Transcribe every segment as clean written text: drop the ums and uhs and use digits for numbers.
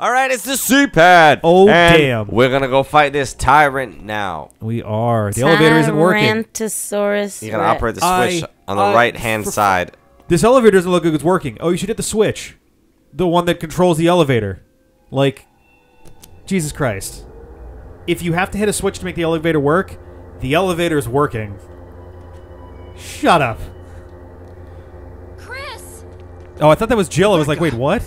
All right, it's the C-pad. Oh, and damn. We're going to go fight this tyrant now. We are. The elevator isn't working. Tyrantosaurus. You're going to operate the switch on the right-hand side. This elevator doesn't look like it's working. Oh, you should hit the switch. The one that controls the elevator. Like, Jesus Christ. If you have to hit a switch to make the elevator work, the elevator's working. Shut up. Chris! Oh, I thought that was Jill. I was like, wait, what?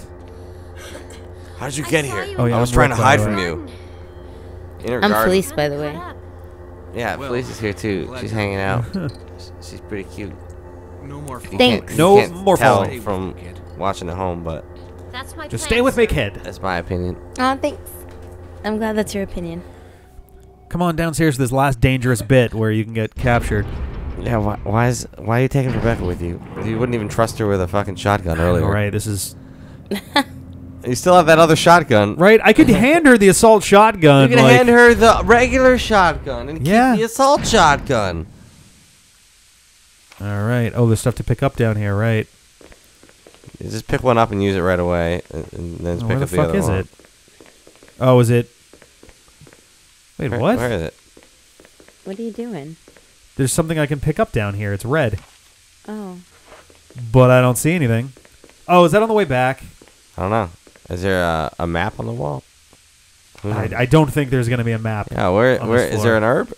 How did you get here? Oh, yeah, I was trying to hide from you. I'm Felice, by the way. Yeah, Felice is here too. She's hanging out. She's pretty cute. No more. Thanks. No more following from watching at home, but just stay with me, kid. That's my opinion. Oh, thanks. I'm glad that's your opinion. Come on downstairs to this last dangerous bit where you can get captured. Yeah, why are you taking Rebecca with you? You wouldn't even trust her with a fucking shotgun earlier. Right. This is. You still have that other shotgun. Right? I could hand her the assault shotgun. You can hand her the regular shotgun and keep the assault shotgun. All right. Oh, there's stuff to pick up down here, right? You just pick one up and use it right away. And then just pick up the other one. Where the fuck is it? Oh, is it? Wait, what? Where is it? What are you doing? There's something I can pick up down here. It's red. Oh. But I don't see anything. Oh, is that on the way back? I don't know. Is there a map on the wall? I don't think there's going to be a map. Yeah, where is there an herb?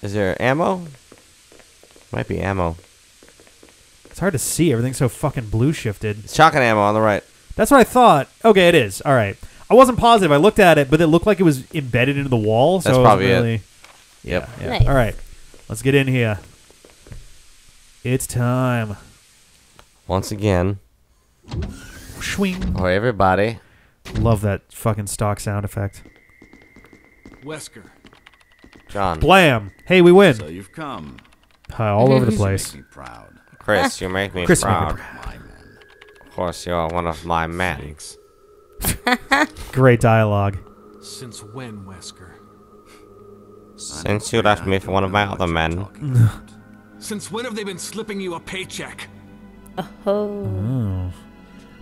Is there ammo? Might be ammo. It's hard to see. Everything's so fucking blue shifted. It's shotgun ammo on the right. That's what I thought. Okay, it is. All right. I wasn't positive. I looked at it, but it looked like it was embedded into the wall. So that's probably it. Yep. Yeah. Nice. All right. Let's get in here. It's time. Once again. Swing. Oh, everybody. Love that fucking stock sound effect. Wesker. John. Blam. Hey, we win. So you've come. All over the place. You make me proud. Chris, you make me proud. Of course, you are one of my men. Great dialogue. Since when, Wesker? Since you left me for one of my other men. Since when have they been slipping you a paycheck? Oh.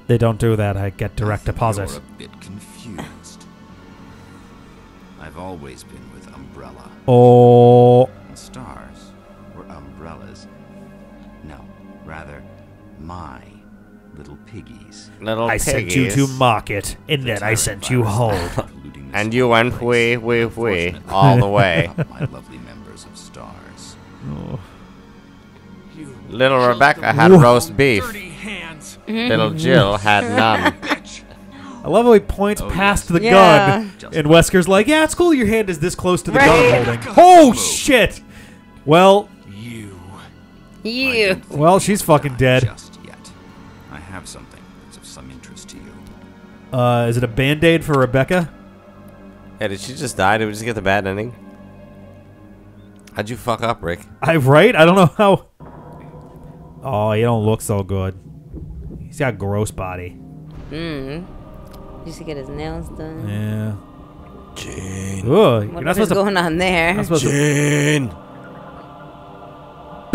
They don't do that. I get direct deposit. You're a bit confused. I've always been with Umbrella. Oh. And stars were umbrellas. No, rather, my little piggies. Little piggies. I sent you to market, and then I sent you home. And you went wee all the way. My lovely members of stars. Oh. Little Rebecca had roast beef. Little Jill had none. I love how he points past the gun, and Wesker's like, yeah, it's cool your hand is this close to the gun I'm holding. Oh, shit! Well, well, she's fucking dead. Just yet. I have something that's of some interest to you. Is it a Band-Aid for Rebecca? Yeah, did she just die? Did we just get the bad ending? How'd you fuck up, Rick? Right? I don't know how. Oh, you don't look so good. He's got a gross body. You should get his nails done. Yeah. Gene. Ooh, what's going on there? Gene. Up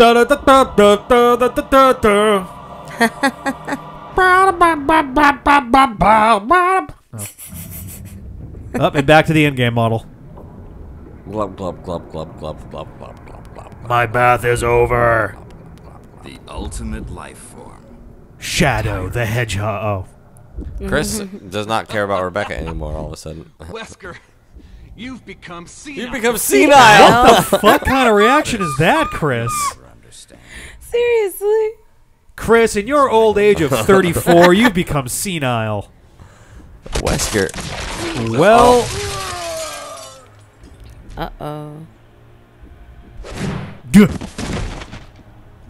and back to the in-game model. Glub glub glub glub glub glub glub glub glub. My bath is over. The ultimate life form. Shadow the Hedgehog. Oh. Chris does not care about Rebecca anymore all of a sudden. Wesker, you've become senile. You've become senile. What the fuck kind of reaction is that, Chris? Seriously? Chris, in your old age of 34, you've become senile. Wesker. Well. Uh-oh.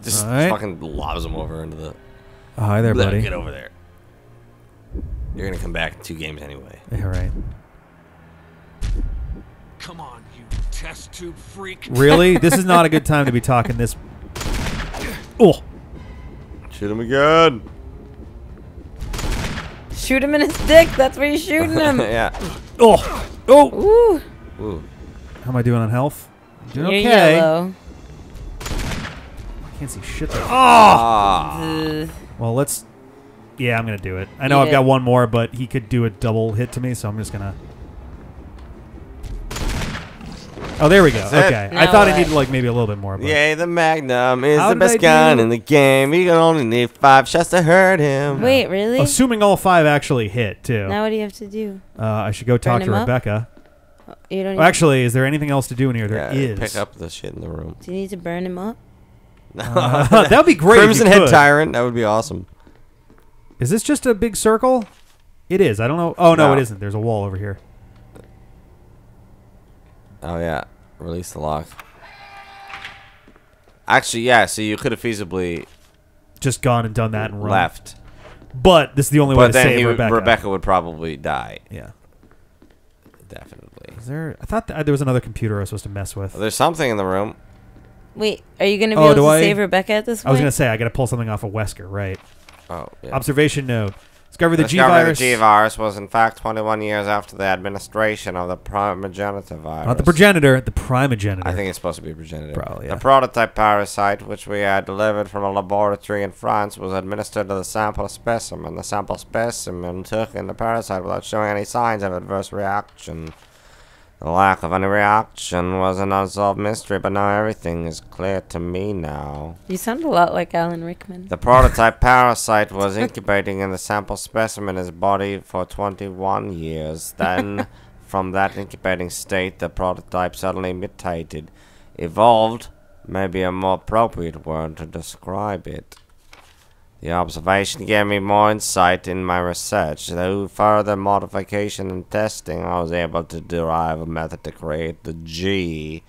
Just fucking lobs him over into the... Oh, hi there, buddy. Get over there. You're gonna come back in 2 games anyway. Yeah, right. Come on, you test tube freak. Really? This is not a good time to be talking this. Oh! Shoot him again. Shoot him in his dick. That's where you're shooting him. Yeah. Oh! Oh! Ooh. Ooh. How am I doing on health? Doing okay. Yellow. I can't see shit there. Oh! Well, let's Yeah, I'm going to do it. I know I've got one more, but he could do a double hit to me, so I'm just going to... Oh, there we go. Okay. I thought I needed, like, maybe a little bit more. But... Yeah, the Magnum is the best gun in the game. You can only need 5 shots to hurt him. Wait, really? Assuming all 5 actually hit, too. Now what do you have to do? I should go talk to Rebecca. You don't actually, is there anything else to do in here? There is. Pick up the shit in the room. Do you need to burn him up? That would be great. Crimson Head Tyrant. That would be awesome. Is this just a big circle? It is. I don't know. Oh, no, it isn't. There's a wall over here. Oh, yeah. Release the lock. Actually, yeah, so you could have feasibly... Just gone and done that and run. Left. But this is the only way to save Rebecca. Rebecca would probably die. Yeah. Definitely. Is there... I thought there was another computer I was supposed to mess with. Well, there's something in the room. Wait, are you going to be able to save Rebecca at this point? I was going to say, I got to pull something off of Wesker, right? Oh, yeah. Observation note. Discover the G-Virus. The G-Virus was, in fact, 21 years after the administration of the primogenitor virus. Not the progenitor, the primogenitor. I think it's supposed to be progenitor. Probably, yeah. The prototype parasite, which we had delivered from a laboratory in France, was administered to the sample specimen. The sample specimen took in the parasite without showing any signs of adverse reaction. The lack of any reaction was an unsolved mystery, but now everything is clear to me now. You sound a lot like Alan Rickman. The prototype parasite was incubating in the sample specimen in his body for 21 years. Then, from that incubating state, the prototype suddenly mutated. Evolved may be a more appropriate word to describe it. The observation gave me more insight in my research. Through further modification and testing, I was able to derive a method to create the G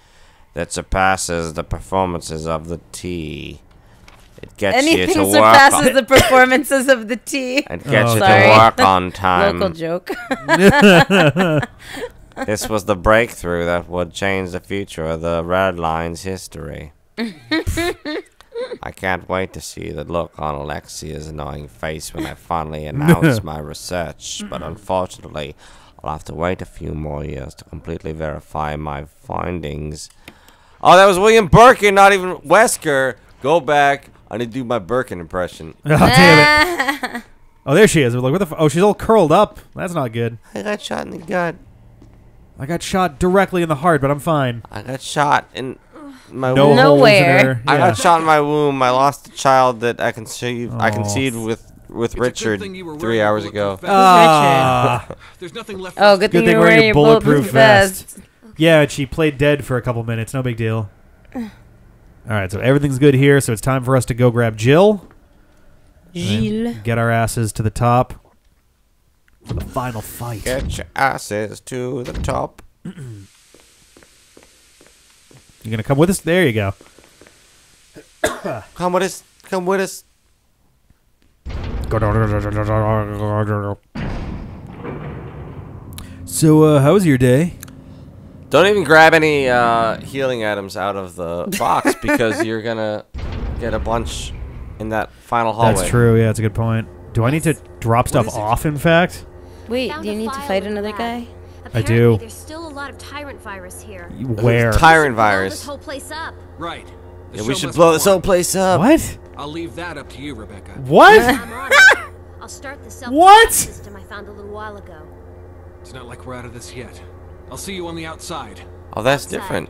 that surpasses the performances of the T. It gets anything you to work surpasses on the performances of the T. It gets you to work on time. Local joke. This was the breakthrough that would change the future of the Red Line's history. I can't wait to see the look on Alexia's annoying face when I finally announce my research, but unfortunately, I'll have to wait a few more years to completely verify my findings. Oh, that was William Birkin, not even Wesker. Go back. I need to do my Birkin impression. Oh, damn it. Oh, there she is. We're like, what the oh, she's all curled up. That's not good. I got shot in the gut. I got shot directly in the heart, but I'm fine. I got shot in... My no nowhere. Yeah. I got shot in my womb. I lost a child that I conceived. I conceived with Richard 3 hours ago. There's nothing left. Oh, good thing you were wearing your bulletproof vest. Yeah, she played dead for a couple minutes. No big deal. All right, so everything's good here. So it's time for us to go grab Jill. Jill. Get our asses to the top for the final fight. Get your asses to the top. You're gonna come with us? There you go. Come with us. Come with us. So, how was your day? Don't even grab any healing items out of the box because you're gonna get a bunch in that final hallway. That's true. Yeah, that's a good point. Do I need to drop stuff off? In fact. Wait. Do you need to fight another guy? Apparently, I do. There's still a lot of Tyrant virus here. Where? Tyrant virus. This whole place up. Right. Yeah, we should blow this whole place up. What? I'll leave that up to you, Rebecca. What? I'll start the self-defense system I found a little while ago. It's not like we're out of this yet. I'll see you on the outside. Oh, that's different.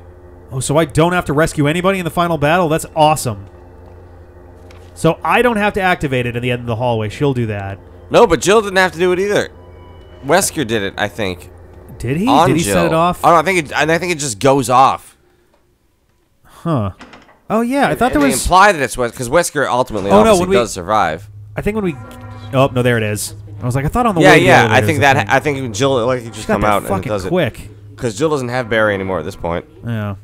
Oh, so I don't have to rescue anybody in the final battle? That's awesome. So I don't have to activate it at the end of the hallway. She'll do that. No, but Jill didn't have to do it either. Wesker did it, I think. Did he? Did he set it off? Oh, no, I think it just goes off. Huh. Oh yeah, I thought there was. They imply that it's Wesker because Wesker ultimately does survive. I think when we. Oh no, there it is. I was like, I thought on the way. Yeah, I think that. I think Jill like you just come out and it does it quick. Because Jill doesn't have Barry anymore at this point. Yeah.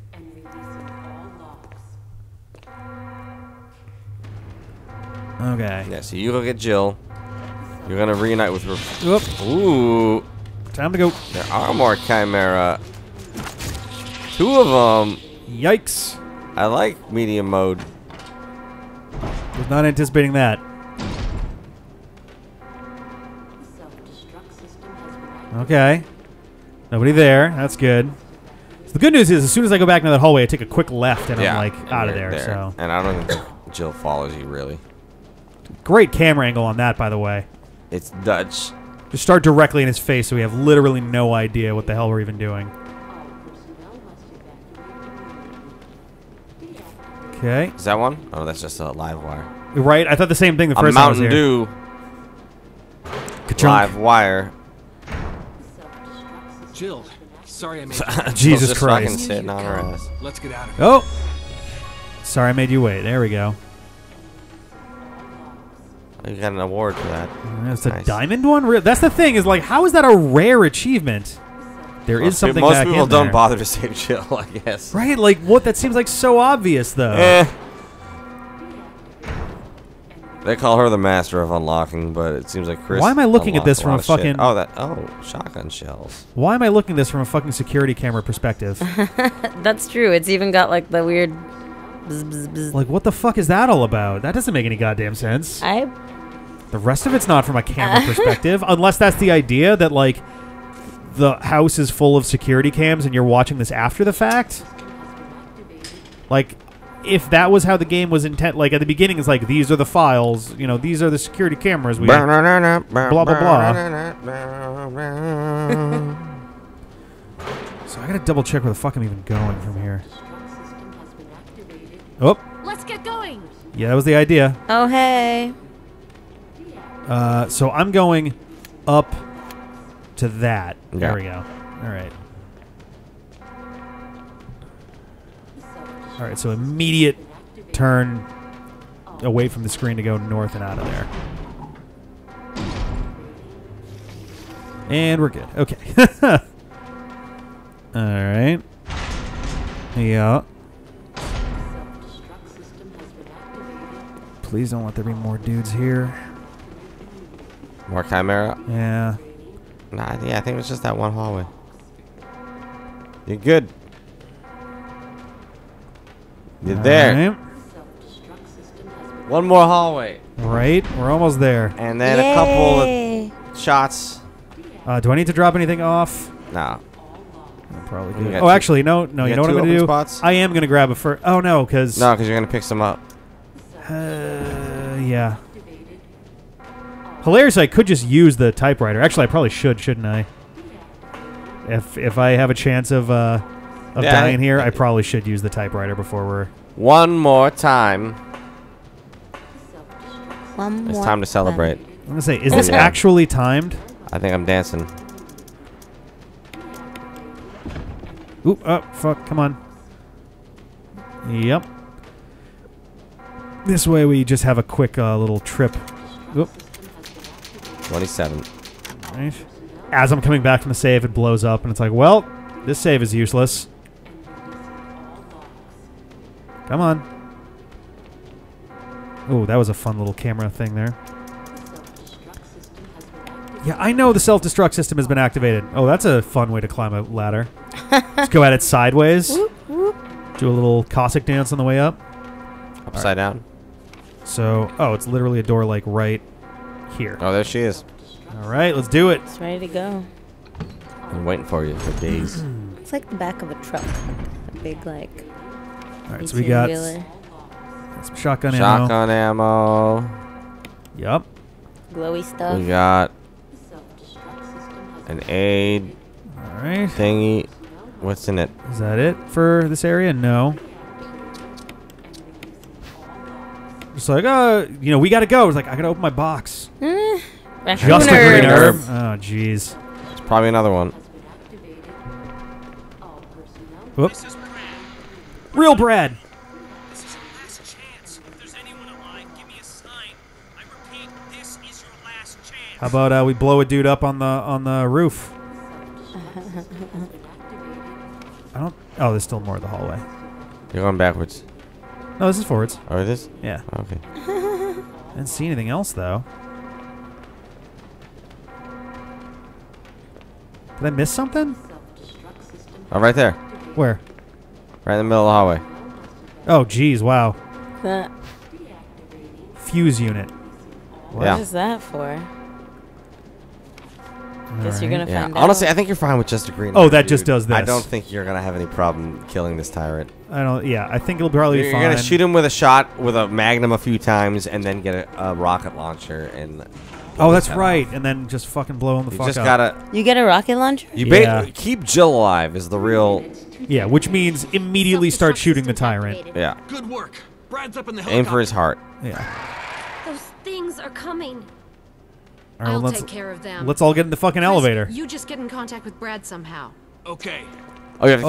Okay. Yeah. So you go get Jill. You're gonna reunite with her. Oop. Ooh. Time to go. There are more Chimera. 2 of them. Yikes. I like medium mode. Was not anticipating that. Okay. Nobody there. That's good. So the good news is as soon as I go back into that hallway, I take a quick left and I'm like out of there. So. And I don't think Jill follows you really. Great camera angle on that, by the way. It's Dutch. Just start directly in his face so we have literally no idea what the hell we're even doing. Okay. Is that one? Oh, that's just a live wire. Right? I thought the same thing the first time I was here. A Mountain Dew live wire. Jill, sorry I made you Jesus Christ. Let's get out of here. Oh! Sorry I made you wait. There we go. You got an award for that. It's nice. A diamond one? That's the thing, is like, how is that a rare achievement? There is something back in there. Most people don't bother to save Jill, I guess. Right? Like, what? That seems like so obvious, though. Eh. They call her the master of unlocking, but it seems like Chris. Why am I looking at this from a fucking? Shit. Oh, that. Oh, shotgun shells. Why am I looking at this from a fucking security camera perspective? That's true. It's even got like the weird. Bzz, bzz, bzz. Like, what the fuck is that all about? That doesn't make any goddamn sense. The rest of it's not from a camera perspective, unless that's the idea that like the house is full of security cams and you're watching this after the fact. Like. If that was how the game was intent, like at the beginning, it's like these are the files, you know, these are the security cameras. We blah blah blah. So I gotta double check where the fuck I'm even going from here. Oh. Let's get going. Yeah, that was the idea. Oh hey. So I'm going up to that. Yeah. There we go. All right. All right, so immediate turn away from the screen to go north and out of there. And we're good. Okay. All right. Yeah. Please don't let there be more dudes here. More Chimera? Yeah. Nah, yeah, I think it was just that one hallway. You're good. You're there. Right. One more hallway. Right? We're almost there. And then yay. A couple of shots. Do I need to drop anything off? No. I probably do. Oh, actually, no. No, you know what I'm going to do? Spots? I am going to grab a first. Oh, no, because... No, because you're going to pick some up. Yeah. Hilarious, I could just use the typewriter. Actually, I probably should, shouldn't I? If I have a chance of... dying here, I probably should use the typewriter before we're... One more time. One more it's time to celebrate. I'm going to say, is this actually timed? I think I'm dancing. Oop, oh, fuck, come on. Yep. This way we just have a quick little trip. Oop. 27. Right. As I'm coming back from the save, it blows up, and it's like, well, this save is useless. Come on. Oh, that was a fun little camera thing there. Yeah, I know the self-destruct system has been activated. Oh, that's a fun way to climb a ladder. Let's go at it sideways. Do a little Cossack dance on the way up. Upside down. So, oh, it's literally a door like right here. Oh, there she is. All right, let's do it. It's ready to go. I'm waiting for you for days. It's like the back of a truck. A big, like... All right, so we got some shotgun ammo. Shotgun ammo. Yep. Glowy stuff. We got an aid. All right. Thingy. What's in it? Is that it for this area? No. It's like, you know, we got to go. It's like, I got to open my box. Just a green herb. Oh, jeez. It's probably another one. Whoops. Real Brad. This is your last chance. If there's anyone alive, give me a sign. I repeat, this is your last chance. How about we blow a dude up on the roof? I don't. Oh, there's still more of the hallway. You're going backwards. No, this is forwards. Oh, it is. Yeah. Oh, okay. I didn't see anything else though. Did I miss something? Oh, right there. Where? Right in the middle of the hallway. Oh, geez, wow. That fuse unit. What is that for? Guess you're gonna find out. Honestly, I think you're fine with just agreeing. Oh, that just does this. I don't think you're gonna have any problem killing this tyrant. I don't. Yeah, I think it'll probably be fine. You're gonna shoot him with a shot with a magnum a few times, and then get a rocket launcher and. Oh, that's right. Off. And then just fucking blow him the fuck up. You get a rocket launcher. You keep Jill alive is the real. Yeah, which means immediately start shooting the tyrant. Yeah. Good work. Brad's up in the helicopter. Aim for his heart. Yeah. Those things are coming. All right, I'll take care of them. Let's all get in the fucking elevator. You just get in contact with Brad somehow. Okay. Oh, you have to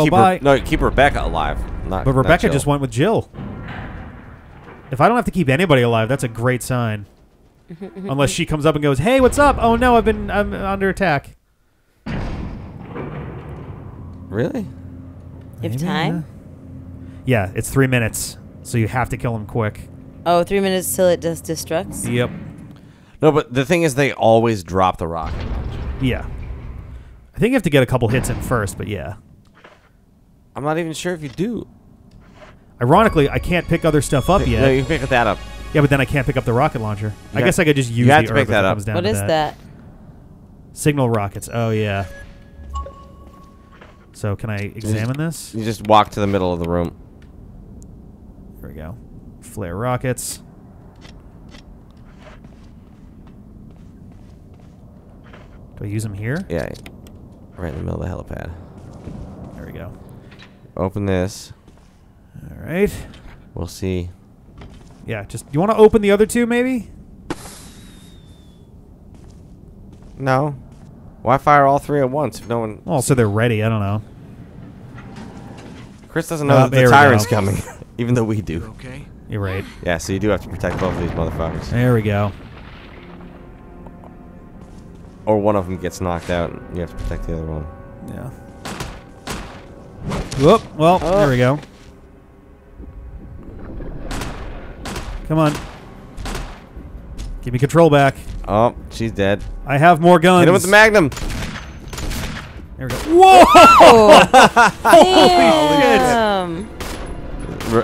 keep Rebecca alive. But Rebecca just went with Jill. If I don't have to keep anybody alive, that's a great sign. Unless she comes up and goes, "Hey, what's up? Oh no, I'm under attack." Really? You have time? Yeah, it's 3 minutes, so you have to kill him quick. Oh, 3 minutes till it just destructs? Yep. No, but the thing is, they always drop the rocket. Yeah. I think you have to get a couple hits in first, but yeah. I'm not even sure if you do. Ironically, I can't pick other stuff up yet. No, you can pick that up. Yeah, but then I can't pick up the rocket launcher. I guess I could just use the herb if it comes down to that. What is that? Signal rockets. Oh, yeah. So can I examine this? You just walk to the middle of the room. Here we go. Flare rockets. Do I use them here? Yeah. Right in the middle of the helipad. There we go. Open this. All right. We'll see. Yeah, just... You want to open the other two, maybe? No. Why fire all three at once if no one... Oh, so they're ready. I don't know. Chris doesn't know that the tyrant's coming, even though we do. Okay. You're right. Yeah, so you do have to protect both of these motherfuckers. There we go. Or one of them gets knocked out, and you have to protect the other one. Yeah. Whoop. Well, there we go. Come on. Give me control back. Oh, she's dead. I have more guns. Hit him with the magnum. There we go. Whoa! Holy shit.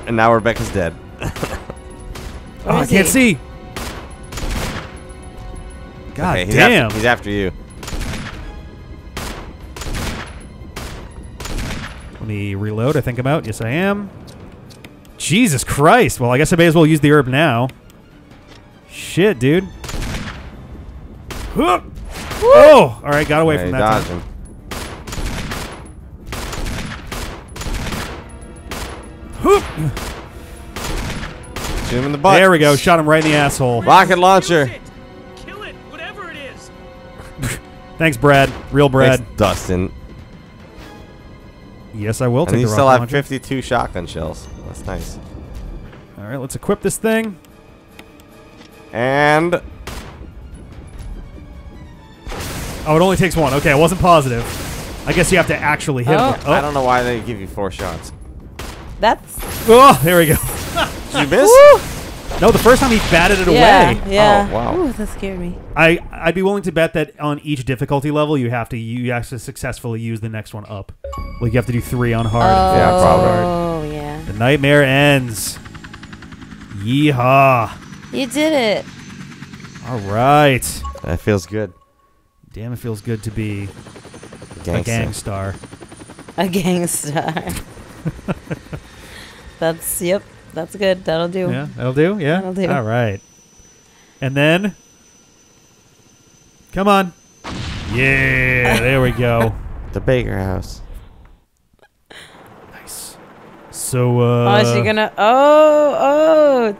And now Rebecca's dead. I can't see. God damn. He's after you. Let me reload. I think I'm out. Yes, I am. Jesus Christ. Well, I guess I may as well use the herb now. Shit, dude. Oh! All right, got away from that time. Shoot him in the butt. There we go. Shot him right in the asshole. Rocket launcher. Kill it, whatever it is. Thanks, Brad. Real Brad. Thanks, Dustin. Yes, I will take the rocket launcher. And you still have 52 shotgun shells. That's nice. All right, let's equip this thing. And oh, it only takes one. Okay, I wasn't positive. I guess you have to actually hit him. Oh. I don't know why they give you 4 shots. That's there we go. Did you miss? Woo! No, the first time he batted it away. Yeah. Oh, wow. Ooh, that scared me. I'd be willing to bet that on each difficulty level you have to successfully use the next one up. Like you have to do 3 on hard. Oh. Yeah, probably. Oh yeah. The nightmare ends. Yeehaw. You did it. All right. That feels good. Damn, it feels good to be a gangstar. A gangstar. That's good. That'll do. Yeah, that'll do. Yeah. That'll do. All right. And then come on. Yeah, there we go. The Baker House. So, oh, is she gonna... Oh!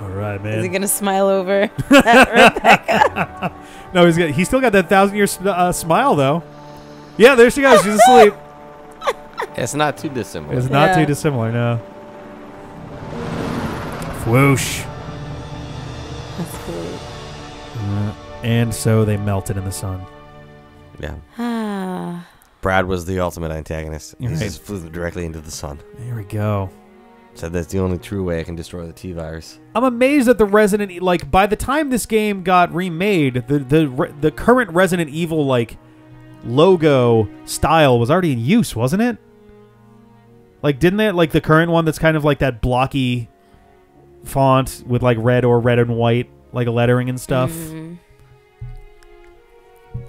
All right, man. Is he gonna smile over at Rebecca? No, he's still got that 1,000-year smile, though. Yeah, there she goes. She's asleep. It's not too dissimilar. It's not too dissimilar, no. Whoosh. That's cool. And so they melted in the sun. Yeah. Ah... Brad was the ultimate antagonist. He just flew directly into the sun. There we go. Said that's the only true way I can destroy the T-Virus. I'm amazed that the Resident Evil, like, by the time this game got remade, the current Resident Evil, like, logo style was already in use, wasn't it? Like, didn't they, like, the current one that's kind of like that blocky font with, like, red and white, like, lettering and stuff? Mm-hmm.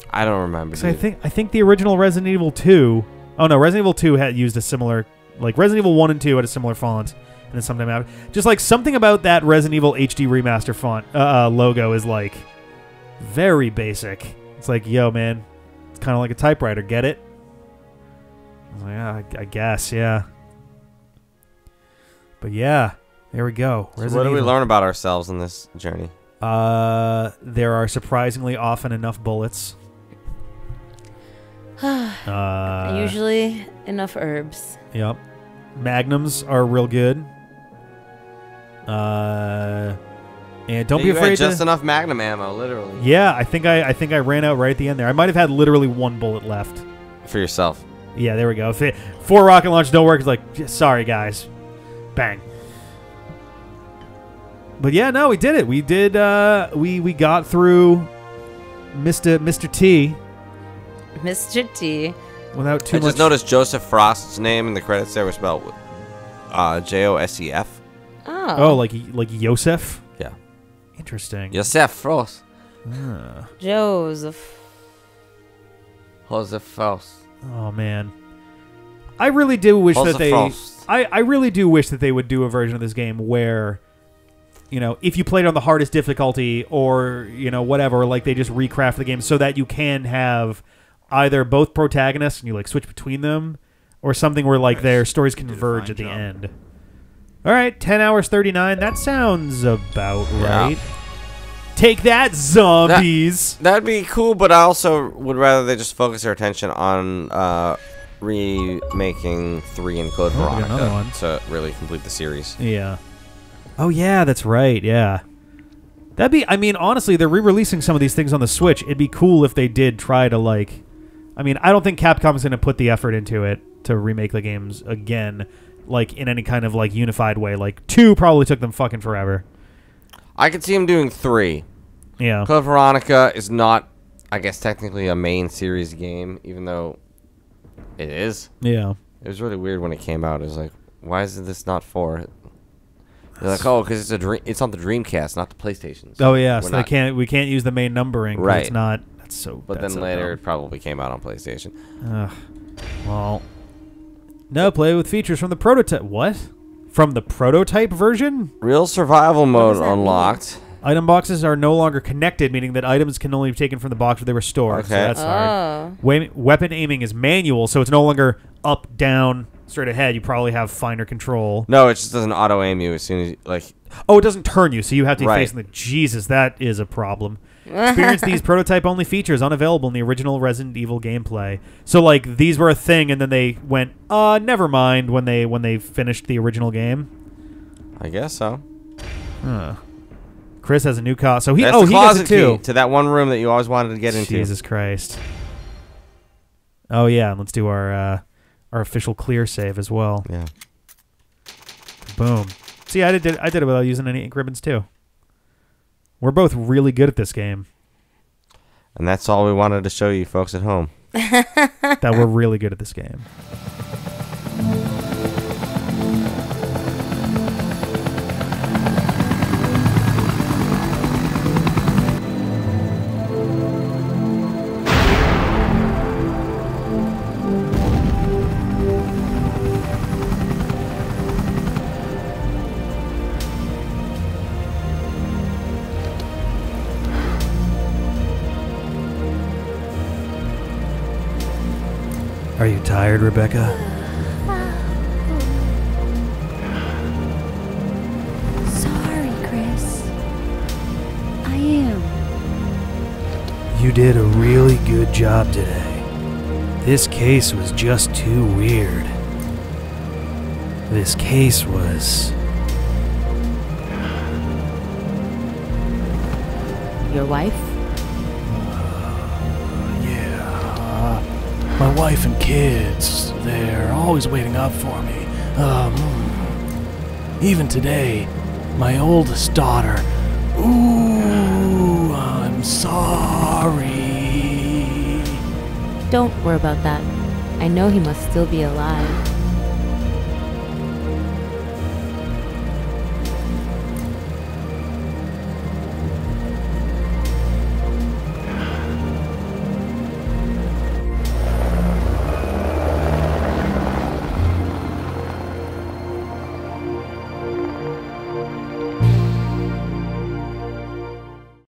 I don't remember. So I think the original Resident Evil 2. Oh no, Resident Evil 2 had used a similar, like Resident Evil 1 and 2 had a similar font, and then sometime after, just like something about that Resident Evil HD remaster font logo is like very basic. It's like, yo man, it's kind of like a typewriter. Get it? I was like, I guess, yeah. But yeah, there we go. So what do we learn about ourselves in this journey? There are surprisingly often enough bullets. Usually enough herbs. Yep. Magnums are real good. And don't be afraid. Just enough magnum ammo, literally. Yeah, I think I ran out right at the end there. I might have had literally one bullet left. For yourself. Yeah, there we go. If it, 4 rocket launch don't work, it's like, sorry guys. Bang. But yeah, no, we did it. We did. We got through Mr. T. Mr. T. Without too much. I just noticed Joseph Frost's name in the credits there was spelled J-O-S-E-F. Oh. Oh, like Joseph. Yeah. Interesting. Joseph Frost. Joseph. Joseph Frost. Oh man, I really do wish Joseph that they. Frost. I really do wish that they would do a version of this game where, you know, if you played on the hardest difficulty or, you know, whatever, like they just recraft the game so that you can have either both protagonists and you like switch between them or something where like their stories converge at the end. All right, 10 hours 39. That sounds about right. Take that, zombies. That'd be cool, but I also would rather they just focus their attention on remaking 3 and Code Veronica to really complete the series. Yeah. Oh yeah, that's right. Yeah, that'd be. I mean, honestly, they're re-releasing some of these things on the Switch. It'd be cool if they did try to like. I mean, I don't think Capcom's going to put the effort into it to remake the games again, like in any kind of like unified way. Like 2 probably took them fucking forever. I could see them doing 3. Yeah, Code Veronica is not, I guess, technically a main series game, even though it is. Yeah, it was really weird when it came out. It was like, why is this not 4? They're like, oh, because it's on the Dreamcast, not the PlayStation. So oh yeah, so we can't use the main numbering. Right. It's not. That's so. But that's then so later, dumb. It probably came out on PlayStation. Well, no, play with features from the prototype. What? From the prototype version? Real survival mode unlocked. Item boxes are no longer connected, meaning that items can only be taken from the box where they were stored. Okay, so that's hard. Weapon aiming is manual, so it's no longer up, down, straight ahead. You probably have finer control. No, it just doesn't auto aim you as soon as you, like. Oh, it doesn't turn you, so you have to be facing the. Jesus, that is a problem. Experience these prototype-only features unavailable in the original Resident Evil gameplay. So, like, these were a thing, and then they went, never mind when they finished the original game. I guess so. Huh. Chris has a new car, so he. That's he has it too. Key to that one room that you always wanted to get into. Jesus Christ. Oh yeah, let's do our official clear save as well. Yeah. Boom. See, I did it without using any ink ribbons too. We're both really good at this game. And that's all we wanted to show you folks at home. That we're really good at this game. Are you tired, Rebecca? Sorry, Chris. I am. You did a really good job today. This case was just too weird. This case was... Your wife? My wife and kids, they're always waiting up for me. Even today, my oldest daughter. Ooh, I'm sorry. Don't worry about that. I know he must still be alive.